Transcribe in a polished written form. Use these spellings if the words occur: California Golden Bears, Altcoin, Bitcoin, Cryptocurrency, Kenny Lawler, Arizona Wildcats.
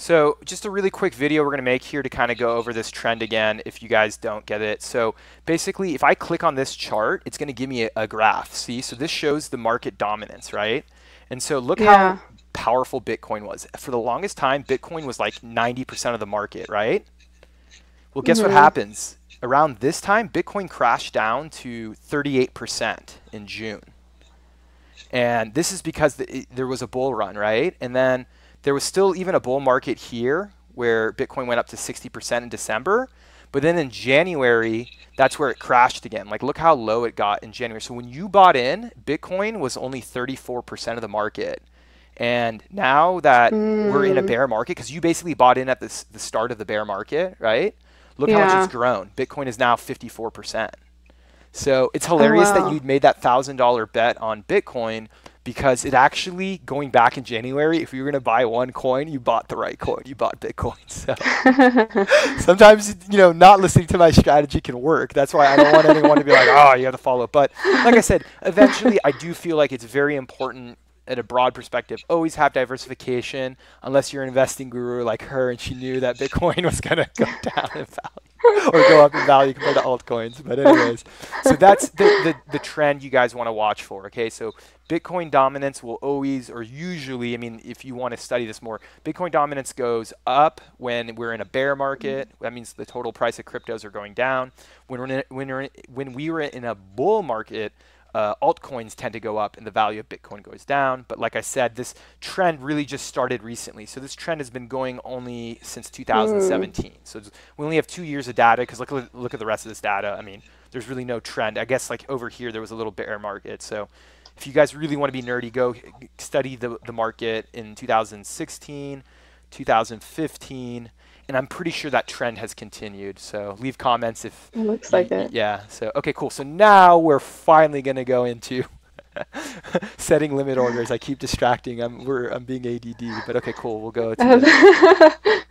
So just a really quick video we're going to make here to kind of go over this trend again if you guys don't get it. So basically, if I click on this chart, it's going to give me a graph. See, so this shows the market dominance, right? And so look how powerful Bitcoin was. For the longest time, Bitcoin was like 90% of the market, right? Well, guess what happens? Around this time, Bitcoin crashed down to 38% in June. And this is because there was a bull run, right? And then there was still even a bull market here where Bitcoin went up to 60% in December. But then in January, that's where it crashed again. Like, look how low it got in January. So when you bought in, Bitcoin was only 34% of the market. And now that we're in a bear market, because you basically bought in at the start of the bear market, right? Look how much it's grown. Bitcoin is now 54%. So it's hilarious that you'd made that $1,000 bet on Bitcoin, because it actually, going back in January, if you were going to buy one coin, you bought the right coin. You bought Bitcoin. So sometimes, you know, not listening to my strategy can work. That's why I don't want anyone to be like, oh, you have to follow. But like I said, eventually I do feel like it's very important at a broad perspective, always have diversification, unless you're an investing guru like her and she knew that Bitcoin was going to go down in value or go up in value compared to altcoins. But anyways, so that's the trend you guys want to watch for. Okay, so Bitcoin dominance will always, or usually, I mean, if you want to study this more, Bitcoin dominance goes up when we're in a bear market. That means the total price of cryptos are going down. When we were in a bull market, altcoins tend to go up and the value of Bitcoin goes down. But like I said, this trend really just started recently. So this trend has been going only since 2017. So we only have 2 years of data, because look at the rest of this data. I mean, there's really no trend. I guess like over here, there was a little bear market. So if you guys really want to be nerdy, go study the market in 2016, 2015. And I'm pretty sure that trend has continued. So leave comments if it looks like it. Yeah. So, okay, cool. So now we're finally going to go into setting limit orders. I keep distracting. I'm being ADD, but okay, cool. We'll go to